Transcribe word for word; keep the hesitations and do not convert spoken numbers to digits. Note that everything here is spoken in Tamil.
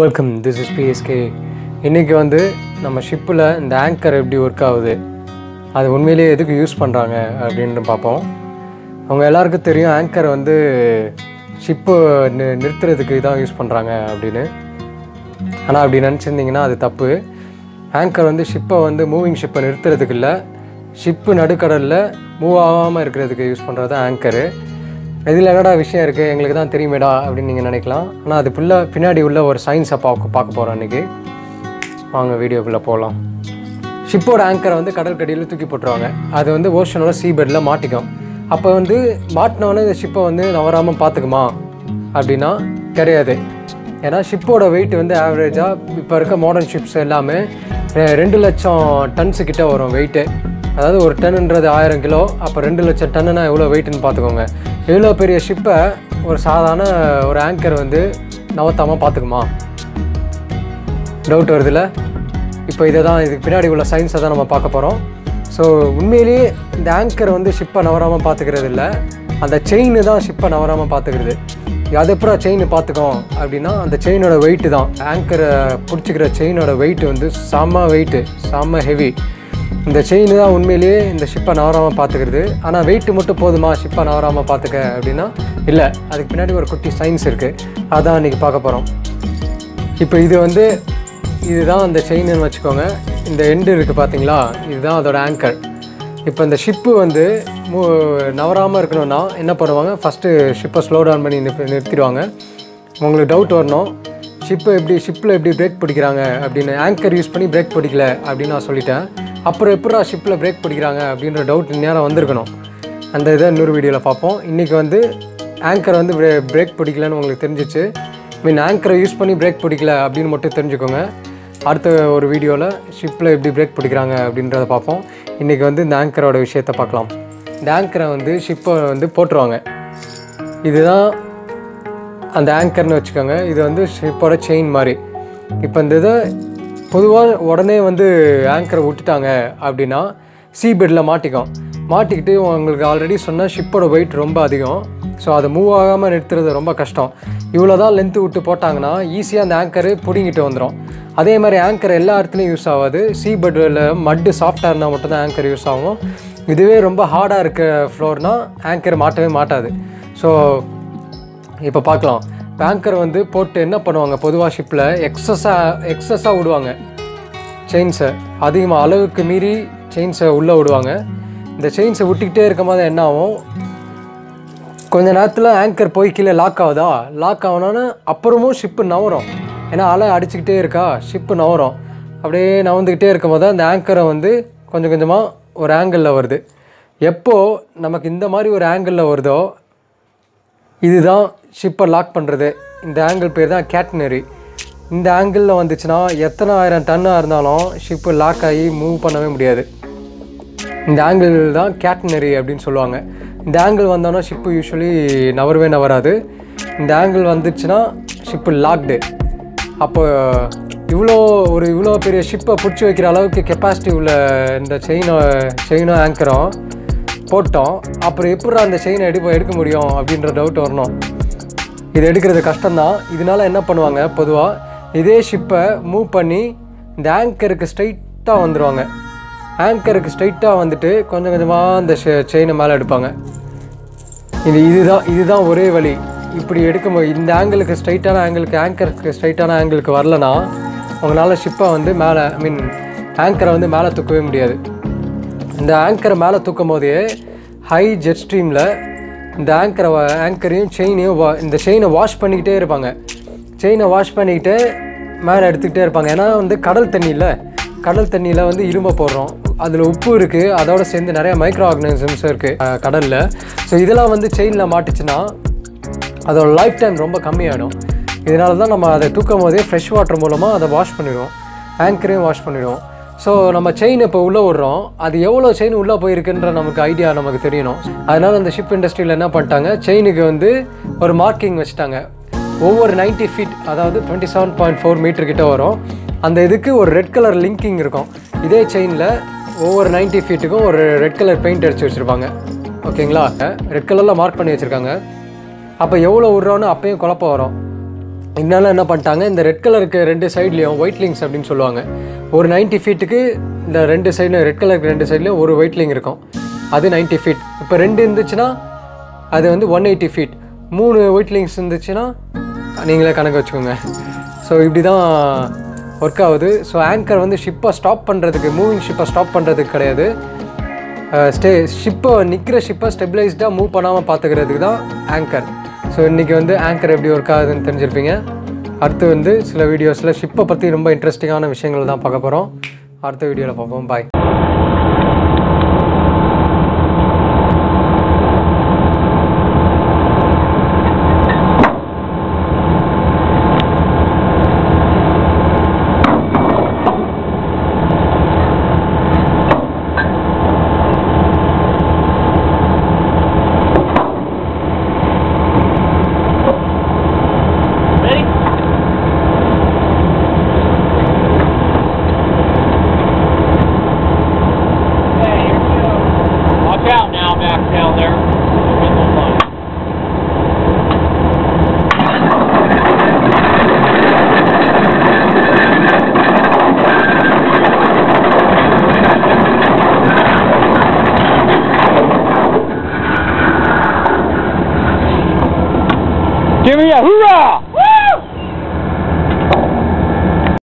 Welcome this is PSK. இன்றைக்கி வந்து நம்ம ஷிப்பில் இந்த ஆங்கர் எப்படி ஒர்க் ஆகுது, அது உண்மையிலேயே எதுக்கு யூஸ் பண்ணுறாங்க அப்படின்னு பார்ப்போம். அவங்க எல்லாருக்கும் தெரியும் ஆங்கர் வந்து ஷிப்பு நி நிறுத்துறதுக்கு தான் யூஸ் பண்ணுறாங்க அப்படின்னு. ஆனால் அப்படி நினச்சிருந்தீங்கன்னா அது தப்பு. ஆங்கர் வந்து ஷிப்பை வந்து மூவிங் ஷிப்பை நிறுத்துறதுக்கு இல்லை, ஷிப்பு நடுக்கடலில் மூவ் ஆகாமல் இருக்கிறதுக்கு யூஸ் பண்ணுறது தான் ஆங்கரு. இதில் என்னடா விஷயம் இருக்குது, எங்களுக்கு தான் தெரியுமேடா அப்படின்னு நீங்கள் நினைக்கலாம். ஆனால் அது புள்ள பின்னாடி உள்ள ஒரு சயின்ஸை பார்க்க பார்க்க போகிறோம் இன்றைக்கி. வாங்க வீடியோக்குள்ளே போகலாம். ஷிப்போட ஆங்கரை வந்து கடல் கடியில் தூக்கி போட்டுருவாங்க. அது வந்து ஓஷனோட சீபெட்டில் மாட்டிக்கும். அப்போ வந்து மாட்டினவொன்னே இந்த ஷிப்பை வந்து நவராமல் பார்த்துக்குமா அப்படின்னா கிடையாது. ஏன்னா ஷிப்போட வெயிட் வந்து ஆவரேஜாக இப்போ இருக்க மாடர்ன் ஷிப்ஸ் எல்லாமே ரெண்டு லட்சம் டன்ஸுக்கிட்ட வரும் வெயிட்டு. அதாவது ஒரு டன்னுன்றது ஆயிரம் கிலோ, அப்போ ரெண்டு லட்சம் டன்னுனா எவ்வளோ வெயிட்டுன்னு பார்த்துக்கோங்க. எவ்வளோ பெரிய ஷிப்பை ஒரு சாதாரண ஒரு ஆங்கர் வந்து நவத்தாமல் பார்த்துக்குமா? டவுட் வருதுல்ல? இப்போ இதை தான், இதுக்கு பின்னாடி உள்ள சயின்ஸை தான் நம்ம பார்க்க போகிறோம். ஸோ உண்மையிலேயே இந்த ஆங்கர் வந்து ஷிப்பை நவராமல் பார்த்துக்கிறது இல்லை, அந்த செயின் தான் ஷிப்பை நவராமல் பார்த்துக்கிறது. அது எப்பறம் செயின் பார்த்துக்கோம் அப்படின்னா, அந்த செயினோட வெயிட்டு தான். ஆங்கரை பிடிச்சிக்கிற செயினோட வெயிட்டு வந்து செம்ம வெயிட்டு, செம்ம ஹெவி. இந்த செயின் தான் உண்மையிலேயே இந்த ஷிப்பை நவராமல் பார்த்துக்கிறது. ஆனால் வெயிட்டு மட்டும் போதுமா ஷிப்பை நவராமல் பார்த்துக்க அப்படின்னா இல்லை, அதுக்கு பின்னாடி ஒரு குட்டி சயின்ஸ் இருக்குது, அதான் இன்றைக்கி பார்க்க போகிறோம். இப்போ இது வந்து இதுதான் அந்த செயின்னு வச்சுக்கோங்க. இந்த எண்டு இருக்குது பார்த்தீங்களா, இதுதான் அதோட ஆங்கர். இப்போ இந்த ஷிப்பு வந்து மூ நவராமல் இருக்கணும்னா என்ன பண்ணுவாங்க, ஃபஸ்ட்டு ஷிப்பை ஸ்லோ டவுன் பண்ணி நிறுத்திடுவாங்க. உங்களுக்கு டவுட் வரணும், ஷிப்பை எப்படி ஷிப்பில் எப்படி பிரேக் பிடிக்கிறாங்க அப்படின்னு. ஆங்கர் யூஸ் பண்ணி பிரேக் பிடிக்கல அப்படின்னு நான் சொல்லிட்டேன். அப்புறம் எப்படா ஷிப்பில் பிரேக் பிடிக்கிறாங்க அப்படின்ற டவுட் நேரம் வந்திருக்கணும். அந்த இதை இன்னொரு வீடியோவில் பார்ப்போம். இன்றைக்கி வந்து ஆங்கரை வந்து பிரேக் பிடிக்கலன்னு உங்களுக்கு தெரிஞ்சிச்சு, மீன் ஆங்கரை யூஸ் பண்ணி பிரேக் பிடிக்கல அப்படின்னு மட்டும் தெரிஞ்சுக்கோங்க. அடுத்த ஒரு வீடியோவில் ஷிப்பில் எப்படி பிரேக் பிடிக்கிறாங்க அப்படின்றத பார்ப்போம். இன்றைக்கி வந்து இந்த ஆங்கரோட விஷயத்தை பார்க்கலாம். இந்த ஆங்கரை வந்து ஷிப்பை வந்து போட்டுருவாங்க. இதுதான் அந்த ஆங்கர்னு வச்சுக்கோங்க. இது வந்து ஷிப்போட செயின் மாதிரி. இப்போ இந்த இதை பொதுவாக உடனே வந்து ஆங்கரை விட்டுட்டாங்க அப்படின்னா சீபெட்டில் மாட்டிக்கும். மாட்டிக்கிட்டு உங்களுக்கு ஆல்ரெடி சொன்னால் ஷிப்போட வெயிட் ரொம்ப அதிகம். ஸோ அதை மூவ் ஆகாமல் நிறுத்துறது ரொம்ப கஷ்டம். இவ்வளோ தான் லென்த்து விட்டு போட்டாங்கன்னா ஈஸியாக அந்த ஆங்கரு பிடிங்கிட்டு வந்துடும். அதே மாதிரி ஆங்கர் எல்லா இடத்துலையும் யூஸ் ஆகாது. சீபெட்டில் மட்டு சாஃப்டாக இருந்தால் மட்டும்தான் ஆங்கர் யூஸ் ஆகும். இதுவே ரொம்ப ஹார்டாக இருக்க ஃப்ளோர்னால் ஆங்கர் மாட்டவே மாட்டாது. ஸோ இப்போ பார்க்கலாம், ஆங்கர் வந்து போட்டு என்ன பண்ணுவாங்க, பொதுவாக ஷிப்பில் எக்ஸஸாக எக்ஸஸாக விடுவாங்க செயின்ஸை. அதிகமாக அளவுக்கு மீறி செயின்ஸை உள்ளே விடுவாங்க. இந்த செயின்ஸை விட்டுக்கிட்டே இருக்கும் போது என்ன ஆகும், கொஞ்ச நேரத்தில் ஆங்கர் போய் கீழே லாக் ஆகுதா, லாக் ஆகணும்னா அப்புறமும் ஷிப்பு நவரும். ஏன்னா அலை அடிச்சுக்கிட்டே இருக்கா, ஷிப்பு நவரும். அப்படியே நவந்துக்கிட்டே இருக்கும் போது அந்த ஆங்கரை வந்து கொஞ்சம் கொஞ்சமாக ஒரு ஆங்கிளில் வருது. எப்போது நமக்கு இந்த மாதிரி ஒரு ஆங்கிளில் வருதோ இதுதான் ஷிப்பை லாக் பண்ணுறது. இந்த ஆங்கிள் பேர் தான் கேட்னரி. இந்த ஆங்கிளில் வந்துச்சுன்னா எத்தனை ஆயிரம் டன்னாக இருந்தாலும் ஷிப்பு லாக் ஆகி மூவ் பண்ணவே முடியாது. இந்த ஆங்கிள் தான் கேட்னரி அப்படின்னு சொல்லுவாங்க. இந்த ஆங்கிள் வந்தோன்னா ஷிப்பு யூஸ்வலி நவரவே நவராது. இந்த ஆங்கிள் வந்துச்சுன்னா ஷிப்பு லாக்டு. அப்போ இவ்வளோ ஒரு இவ்வளோ பெரிய ஷிப்பை பிடிச்சி வைக்கிற அளவுக்கு கெப்பாசிட்டி உள்ள இந்த செயினோ செயினோ ஆங்கரும் போட்டோம். அப்புறம் எப்படி அந்த செயினை எடுப்ப எடுக்க முடியும் அப்படின்ற டவுட் வரணும். இது எடுக்கிறது கஷ்டம்தான். இதனால் என்ன பண்ணுவாங்க, பொதுவாக இதே ஷிப்பை மூவ் பண்ணி இந்த ஆங்கருக்கு ஸ்ட்ரைட்டாக வந்துடுவாங்க. ஆங்கருக்கு ஸ்ட்ரைட்டாக வந்துட்டு கொஞ்சம் கொஞ்சமாக அந்த செயினை மேலே எடுப்பாங்க. இது இதுதான் இதுதான் ஒரே வழி. இப்படி எடுக்கும்போது இந்த ஆங்கிளுக்கு ஸ்ட்ரைட்டான ஆங்கிளுக்கு ஆங்கருக்கு ஸ்ட்ரைட்டான ஆங்கிளுக்கு வரலனா அவங்களால ஷிப்பை வந்து மேலே ஐ மீன் ஆங்கரை வந்து மேலே தூக்கவே முடியாது. இந்த ஆங்கரை மேலே தூக்கும் போதே ஹை ஜெட் ஸ்ட்ரீமில் இந்த ஆங்கரை ஆங்கரையும் செயினையும் வா இந்த செயினை வாஷ் பண்ணிக்கிட்டே இருப்பாங்க. செயினை வாஷ் பண்ணிக்கிட்டு மேலே எடுத்துக்கிட்டே இருப்பாங்க. ஏன்னா வந்து கடல் தண்ணியில் கடல் தண்ணியில் வந்து இரும்பை போடுறோம், அதில் உப்பு இருக்குது, அதோடு சேர்ந்து நிறையா மைக்ரோ ஆர்கானிசம்ஸும் இருக்குது கடலில். ஸோ இதெல்லாம் வந்து செயினில் மாட்டுச்சுன்னா அதோட லைஃப் டைம் ரொம்ப கம்மியாகிடும். இதனால தான் நம்ம அதை தூக்கும் போதே ஃப்ரெஷ் வாட்டர் மூலமாக அதை வாஷ் பண்ணிடுவோம், ஆங்கரையும் வாஷ் பண்ணிடுவோம். ஸோ நம்ம செயின் இப்போ உள்ளே விடுறோம், அது எவ்வளோ செயின் உள்ளே போயிருக்குன்ற நமக்கு ஐடியா நமக்கு தெரியணும். அதனால் அந்த ஷிப் இண்டஸ்ட்ரியில் என்ன பண்ணிட்டாங்க, செயினுக்கு வந்து ஒரு மார்க்கிங் வச்சுட்டாங்க. ஒவ்வொரு நைன்ட்டி ஃபீட் அதாவது டுவெண்ட்டி செவன் பாயிண்ட் ஃபோர் மீட்டர்கிட்ட வரும் அந்த இதுக்கு ஒரு ரெட் கலர் லிங்கிங் இருக்கும். இதே செயினில் ஒவ்வொரு நைன்ட்டி ஃபீட்டுக்கும் ஒரு ரெட் கலர் பெயிண்ட் அடித்து வச்சுருப்பாங்க. ஓகேங்களா, ரெட் கலரில் மார்க் பண்ணி வச்சுருக்காங்க. அப்போ எவ்வளோ விடுறோன்னு அப்பயும் குழப்பம் வரும். இதனால என்ன பண்ணிட்டாங்க, இந்த ரெட் கலருக்கு ரெண்டு சைட்லேயும் ஒயிட் லிங்க்ஸ் அப்படின்னு சொல்லுவாங்க. ஒரு நைன்ட்டி ஃபீட்டுக்கு இந்த ரெண்டு சைட்லையும் ரெட் கலருக்கு ரெண்டு சைட்லேயும் ஒரு ஒயிட் லிங்க் இருக்கும், அது நைன்ட்டி ஃபீட். இப்போ ரெண்டு இருந்துச்சுன்னா அது வந்து ஒன் எயிட்டி ஃபீட். மூணு ஒயிட் லிங்க்ஸ் இருந்துச்சுன்னா நீங்களே கணக்கு வச்சுக்கோங்க. ஸோ இப்படி தான் ஒர்க் ஆகுது. ஸோ ஆங்கர் வந்து ஷிப்பை ஸ்டாப் பண்ணுறதுக்கு, மூவிங் ஷிப்பை ஸ்டாப் பண்ணுறதுக்கு கிடையாது, ஸ்டே ஷிப்பை நிற்கிற ஷிப்பை ஸ்டெபிலைஸ்டாக மூவ் பண்ணாமல் பார்த்துக்கிறதுக்கு தான் ஆங்கர். ஸோ இன்றைக்கி வந்து ஆங்கர் எப்படி ஒர்க் ஆகுதுன்னு தெரிஞ்சிருப்பீங்க. அடுத்து வந்து சில வீடியோஸில் ஷிப்பை பற்றி ரொம்ப இன்ட்ரெஸ்டிங்கான விஷயங்கள் தான் பார்க்க போகிறோம். அடுத்த வீடியோவில் பார்ப்போம். பாய். Give me a hoorah!